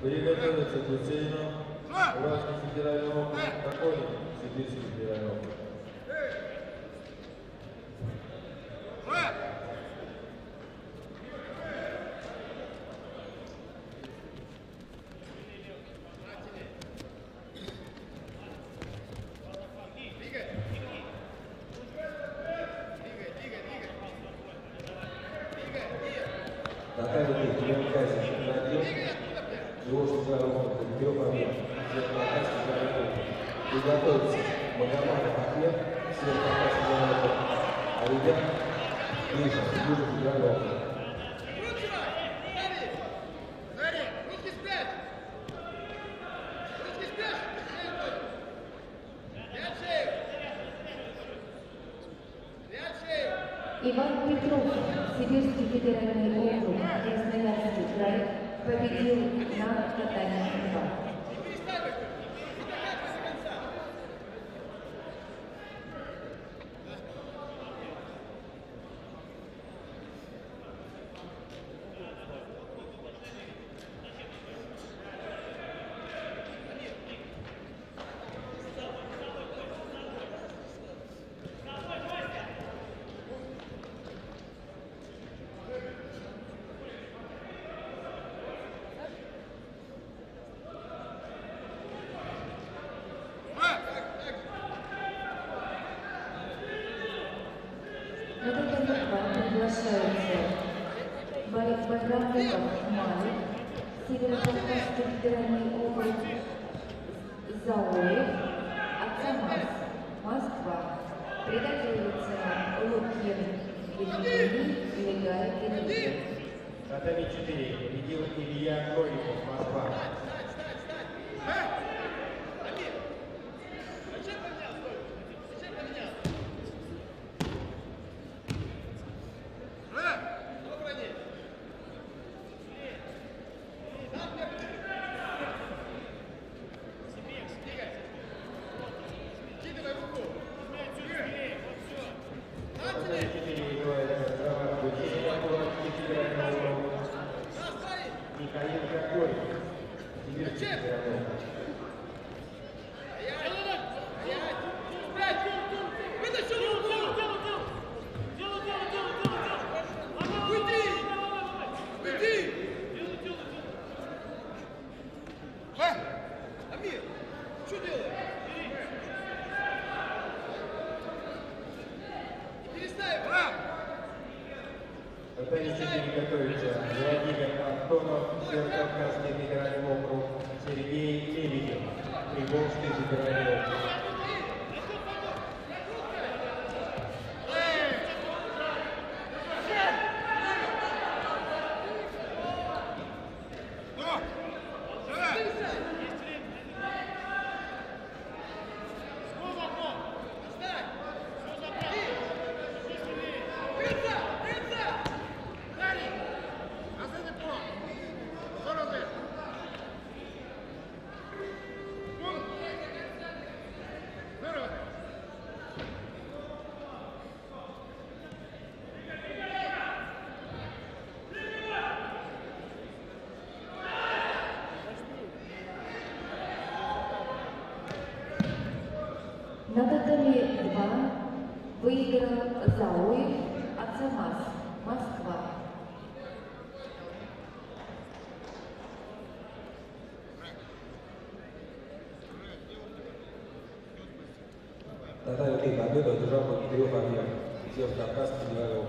Приготовиться к бассейну. Уральский федеральный округ. Такой Сибирский федеральный округ. Иван Петров, Сибирский федеральный округ, Красноярский край, победил на Татами. Борис Багадыков, Малек, Северо-Кавказский федеральный округ, Завуев, АЦМАС, Москва. Приготовиться Лукин, Евгений, Легай, Кирилл. Татами 4 победил Илья Кориков, Москва. Готовится Владимир Антонов, Северо-Кавказский федеральный округ, Сергей, Приволжский федеральный округ. На Татами 2 выиграл Завуев, АЦМАС, Москва. Татами 3 победу одержал Борис Багадыков, Северо-Кавказский федеральный округ.